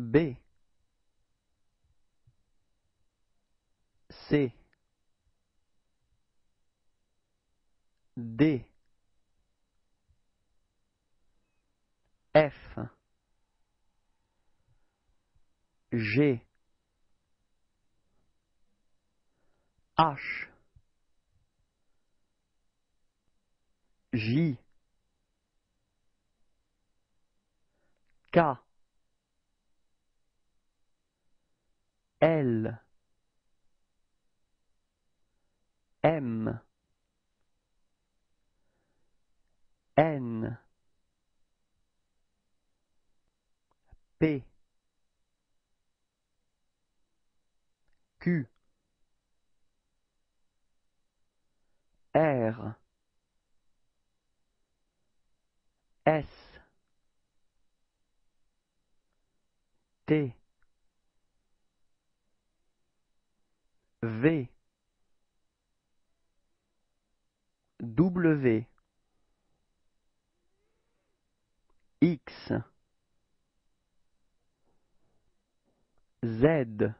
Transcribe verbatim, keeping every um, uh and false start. B, C, D, F, G, H, J, K, L, M, N, P, Q, R, S, T, V, W, X, Z,